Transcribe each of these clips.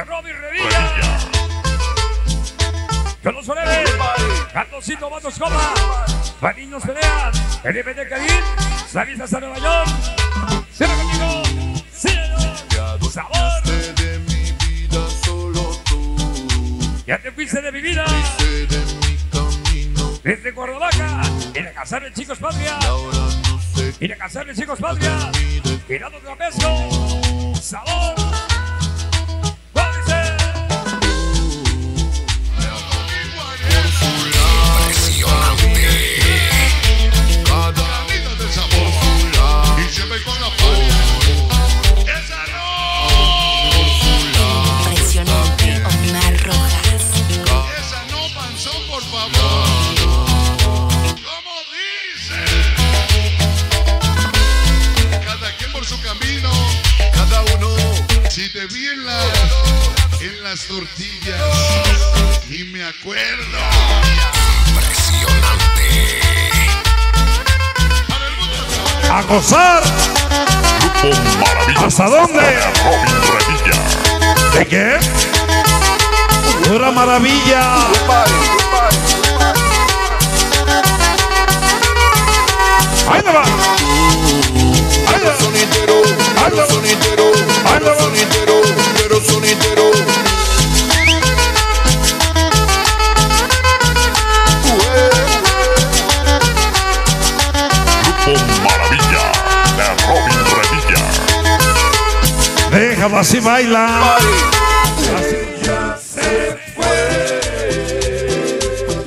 Robin Revilla, yo no soné, Carlosito, Matos Copa, Baniños Peleas, LPT Cavil, la vista hasta Nueva York, cierra conmigo, cierra, sabor, ya te fuiste de mi vida, desde Cuernavaca, ir a cazar de chicos patria, ir a cazar de chicos patria, tirando trapezco, sabor. Te vi en las tortillas y me acuerdo. Impresionante. A gozar. Grupo Maravilla. ¿Hasta dónde? Robin Revilla. ¿De qué? Una maravilla. Ahí no va. Ahí va. Sonidero. Ahí va. Sonidero. Ahí va. Sonidero, Grupo Maravilla de Robin Revilla. Déjalo así, baila. Así. Ella se fue.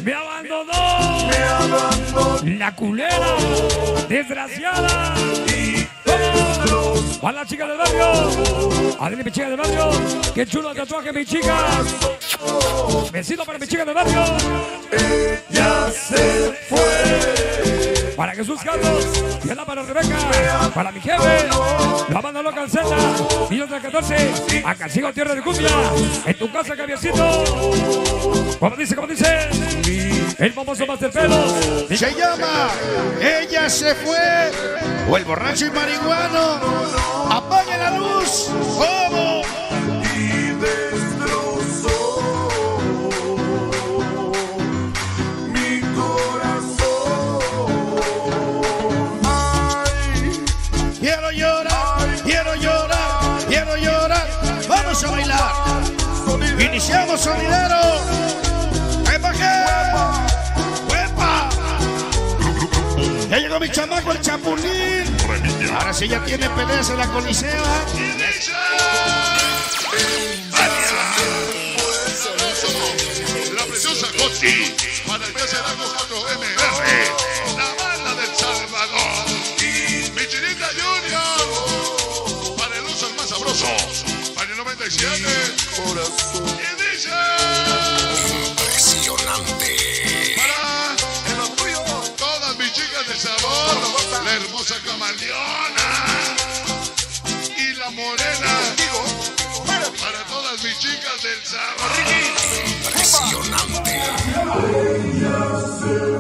Me abandonó. Me abandonó. La culera. Desgraciada. A la chica del barrio, a mi chica del barrio, qué chulo el tatuaje, mi chica. Besito para mi chica del barrio. Ella se fue. Para Jesús Carlos, queda para Rebeca, para mi jefe, la banda loca en Celta, 1914, acá sigo tierra de cumbia, en tu casa, cabiacito. Como dice, el famoso Masterpelos. Se llama Ella se fue, o el borracho y marihuano. Apague la luz, como y destrozó mi corazón. Ay, quiero llorar, ay, quiero llorar, ay, quiero llorar. Vamos a bailar. Sonidero. Iniciamos sonidero. ¡Epa, qué! ¡Epa! Ya llegó mi chamaco el Chapulín. Ahora sí ya tiene peleas en la Coliseo. La preciosa Coti para el TC4MR, la banda del Salvador. Y mi chinita Junior para el uso más sabroso, para el 97. Y dice: impresionante. Para el apoyo, todas mis chicas del sabor. La hermosa camaleona y la morena, para todas mis chicas del sabor.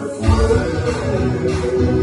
Impresionante.